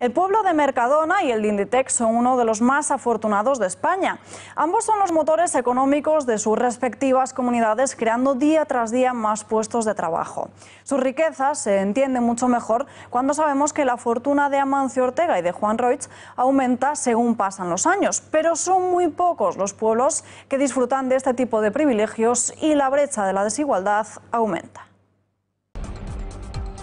El pueblo de Mercadona y el de Inditex son uno de los más afortunados de España. Ambos son los motores económicos de sus respectivas comunidades, creando día tras día más puestos de trabajo. Sus riquezas se entienden mucho mejor cuando sabemos que la fortuna de Amancio Ortega y de Juan Roig aumenta según pasan los años. Pero son muy pocos los pueblos que disfrutan de este tipo de privilegios y la brecha de la desigualdad aumenta.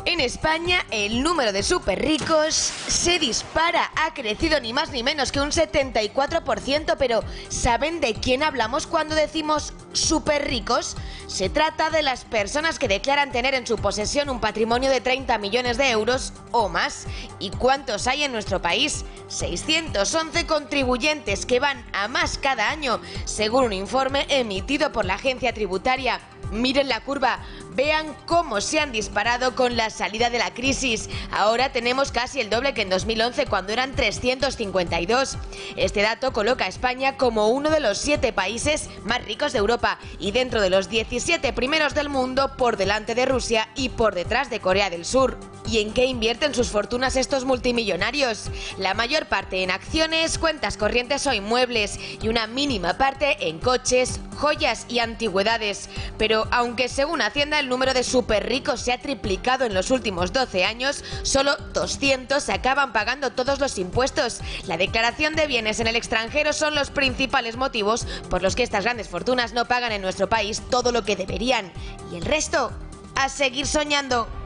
En España, el número de superricos se dispara. Ha crecido ni más ni menos que un 74%, pero ¿saben de quién hablamos cuando decimos superricos? Se trata de las personas que declaran tener en su posesión un patrimonio de 30 millones de euros o más. ¿Y cuántos hay en nuestro país? 611 contribuyentes que van a más cada año, según un informe emitido por la Agencia Tributaria. Miren la curva, vean cómo se han disparado con la salida de la crisis. Ahora tenemos casi el doble que en 2011, cuando eran 352. Este dato coloca a España como uno de los 7 países más ricos de Europa y dentro de los 17 primeros del mundo, por delante de Rusia y por detrás de Corea del Sur. ¿Y en qué invierten sus fortunas estos multimillonarios? La mayor parte en acciones, cuentas corrientes o inmuebles, y una mínima parte en coches, joyas y antigüedades. Pero aunque según Hacienda el número de superricos se ha triplicado en los últimos 12 años, solo 200 acaban pagando todos los impuestos. La declaración de bienes en el extranjero son los principales motivos por los que estas grandes fortunas no pagan en nuestro país todo lo que deberían. Y el resto, a seguir soñando.